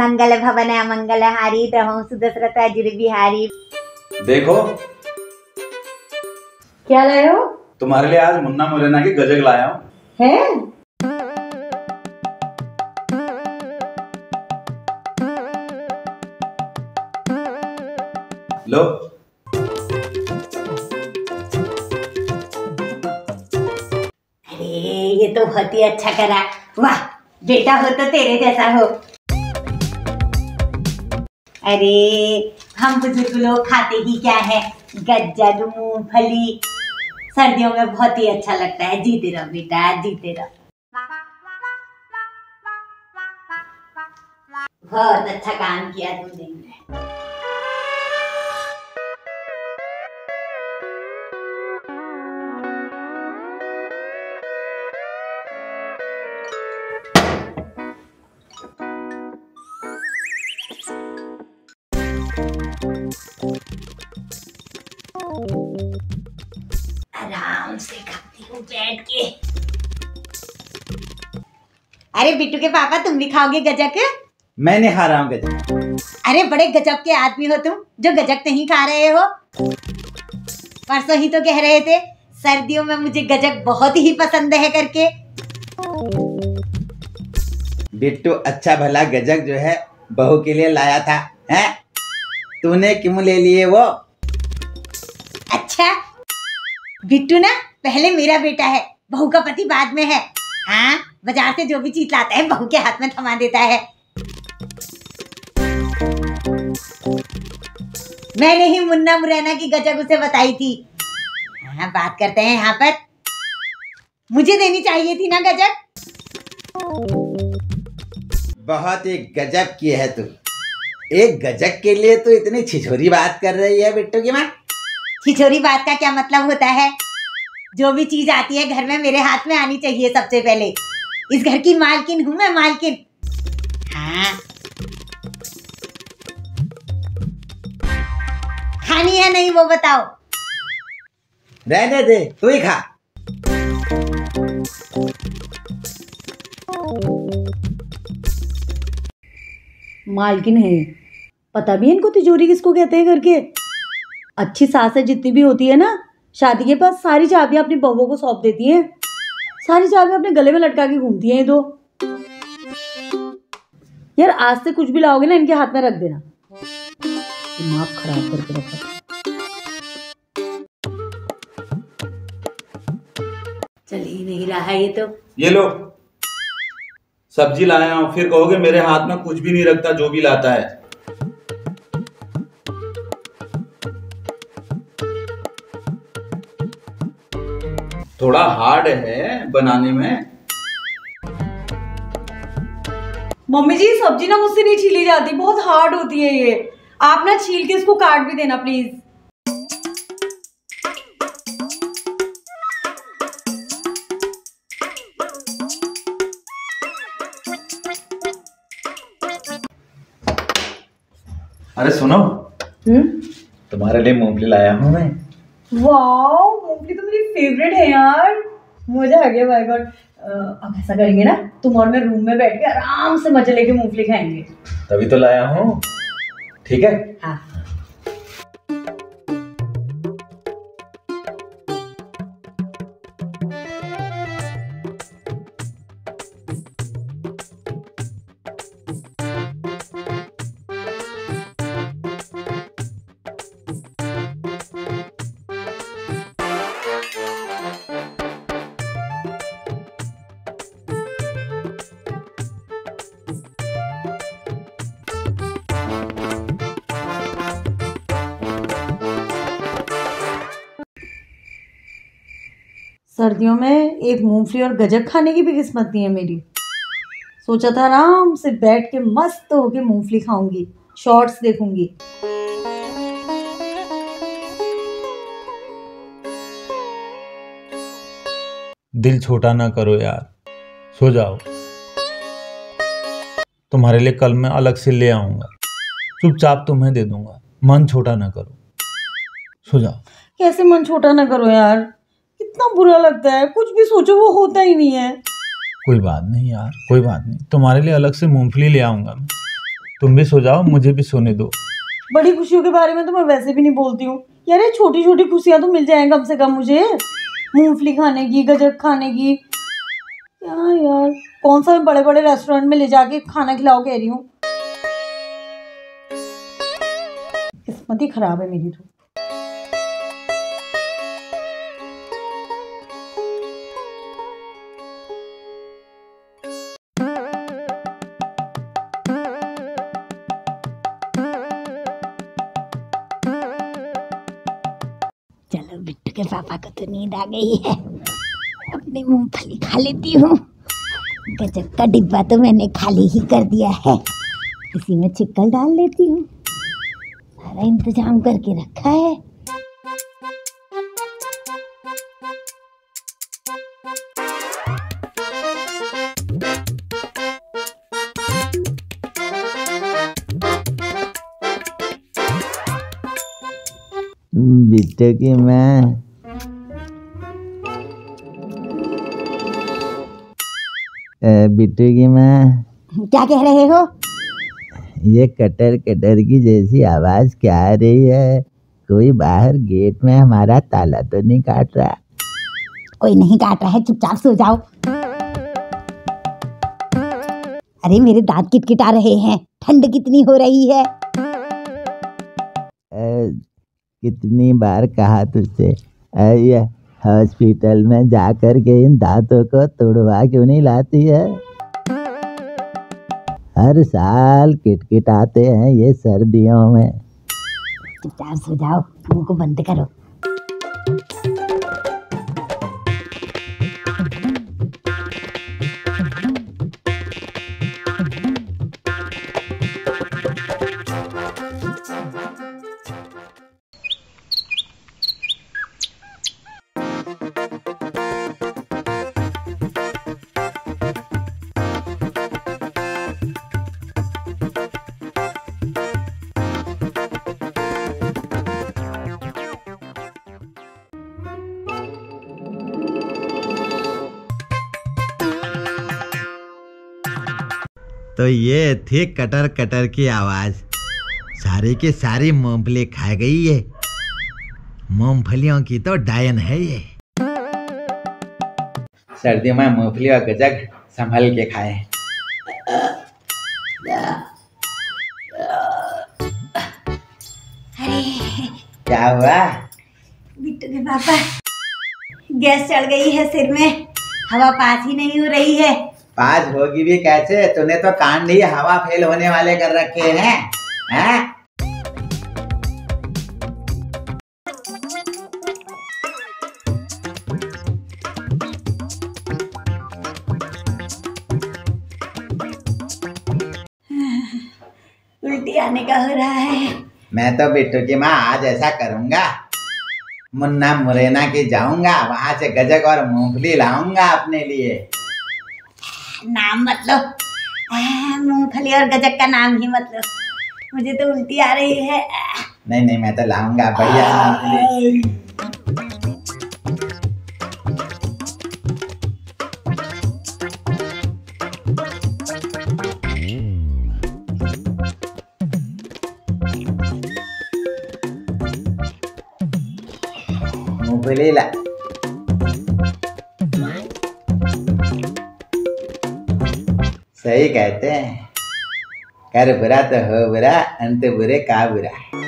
मंगल भवन मंगलहारी प्रभु दशरथ अजुर बिहारी। देखो क्या लाए हो तुम्हारे लिए, आज मुन्ना मुरैना की गजल लाया हूँ। है लो। अरे ये तो बहुत ही अच्छा करा, वाह बेटा हो तो तेरे जैसा हो। अरे हम बुजुर्ग लोग खाते ही क्या है, गज्जल मूंगफली, सर्दियों में बहुत ही अच्छा लगता है। जीते रहो बेटा जीते रहो। बहुत अच्छा काम किया तुमने। आराम से खाती हूँ बैठ के। अरे बिट्टू के पापा तुम भी खाओगे गजक? मैं नहीं खा रहा हूँ गजक। अरे बड़े गजब के आदमी हो तुम जो गजक नहीं खा रहे हो। परसों ही तो कह रहे थे सर्दियों में मुझे गजक बहुत ही पसंद है करके। बिट्टू अच्छा भला गजक जो है बहू के लिए लाया था, हैं? तूने क्यों ले लिए वो? अच्छा बिट्टू ना पहले मेरा बेटा है, बहू का पति बाद में है। हाँ बाजार से जो भी चीज लाता है बहू के हाथ में थमा देता है। मैंने ही मुन्ना मुरैना की गजक उसे बताई थी। हाँ बात करते हैं यहाँ पर, मुझे देनी चाहिए थी ना गजक। बहुत ही गजब की है तू, एक गजक के लिए तो इतनी छिछोरी बात कर रही है बिट्टू की माँ। छिछोरी बात का क्या मतलब होता है? जो भी चीज आती है घर में मेरे हाथ में आनी चाहिए सबसे पहले। इस घर की मालकिन हूँ मैं, मालकिन। हाँ खानी है नहीं वो बताओ। रहने दे तू ही खा। मालकिन है, पता भी है इनको तिजोरी किसको कहते हैं करके। अच्छी सासें जितनी भी होती है ना शादी के बाद, सारी चाबियां अपनी बहुओं को सौंप देती हैं। सारी चाबियां अपने गले में लटका के घूमती हैं ये दो। यार आज से कुछ भी लाओगे ना इनके हाथ में रख देना, दिमाग खराब करके रखा। चल ही नहीं रहा है ये तो। ये लो सब्जी लाया हूँ, फिर कहोगे मेरे हाथ में कुछ भी नहीं रखता जो भी लाता है। थोड़ा हार्ड है बनाने में। मम्मी जी सब्जी ना मुझसे नहीं छीली जाती, बहुत हार्ड होती है ये। आप ना छील के इसको काट भी देना प्लीज। अरे सुनो, तुम्हारे लिए मूंगफली लाया हूँ मैं। वाओ मूंगफली तो मेरी फेवरेट है यार, मजा आ गया भाई। गॉड अब ऐसा करेंगे ना तुम और मैं रूम में बैठ के आराम से मजे लेके मूंगफली खाएंगे। तभी तो लाया हूँ। ठीक है हाँ। सर्दियों में एक मूंगफली और गजक खाने की भी किस्मत नहीं है मेरी। सोचा था आराम से बैठ के मस्त होके मूंगफली खाऊंगी, शॉर्ट्स देखूंगी। दिल छोटा ना करो यार, सो जाओ। तुम्हारे लिए कल मैं अलग से ले आऊंगा, चुपचाप तुम्हें दे दूंगा। मन छोटा ना करो, सो जाओ। कैसे मन छोटा ना करो यार, कितना बुरा लगता है, कुछ भी सोचो वो होता ही नहीं है। कोई बात नहीं यार, कोई बात नहीं, तुम्हारे लिए अलग से मूंगफली ले आऊँगा मैं, तुम भी सो जाओ, मुझे भी सोने दो। बड़ी खुशियों के बारे में तो मैं वैसे भी नहीं बोलती हूँ यार, ये छोटी छोटी खुशियाँ तो मिल जाएंगी कम से कम, मुझे मूंगफली खाने की, गजक खाने की। यार यार कौन सा बड़े बड़े रेस्टोरेंट में ले जाके खाना खिलाओ, कह रही हूँ किस्मत ही खराब है मेरी तो। चलो बिट्टू के पापा को तो नींद आ गई है, अपनी मूंगफली खा लेती हूँ। गजक का डिब्बा तो मैंने खाली ही कर दिया है, इसी में छिक्कल डाल लेती हूँ, सारा इंतजाम करके रखा है। बिट्टू की माँ, बिट्टू की माँ, क्या कह रहे हो? ये कटर कटर की जैसी आवाज क्या आ रही है? कोई बाहर गेट में हमारा ताला तो नहीं काट रहा? कोई नहीं काट रहा है, चुपचाप सो जाओ। अरे मेरे दांत किटकिटा रहे हैं, ठंड कितनी हो रही है। कितनी बार कहा तुझसे, ये हॉस्पिटल में जाकर के इन दांतों को तोड़वा क्यों नहीं लाती है? हर साल किटकिटाते हैं ये सर्दियों में। चुपचाप सो जाओ, मुंह को बंद करो। तो ये थी कटर कटर की आवाज़, सारी की सारी मूंगफली खा गई है। मूंगफलियों की तो डायन है ये। सर्दियों में मूंगफली और गजक संभल के खाए। अरे क्या हुआ? बिट्टू के पापा, गैस चढ़ गई है सिर में, हवा पास ही नहीं हो रही है। पास होगी भी कैसे? तूने तो कांड ही हवा फेल होने वाले कर रखे हैं, हैं? उल्टी आने का हो रहा है। मैं तो बिट्टू की माँ आज ऐसा करूंगा, मुन्ना मुरैना की जाऊंगा, वहां से गजक और मूंगफली लाऊंगा अपने लिए। नाम मत लो, मूंगफली और गजक का नाम ही मत लो, मुझे तो उल्टी आ रही है। नहीं नहीं, मैं तो लाऊंगा बढ़िया। मूंगफली ला, सही कहते हैं, कर बुरा तो हो बुरा, अंत बुरे का बुरा।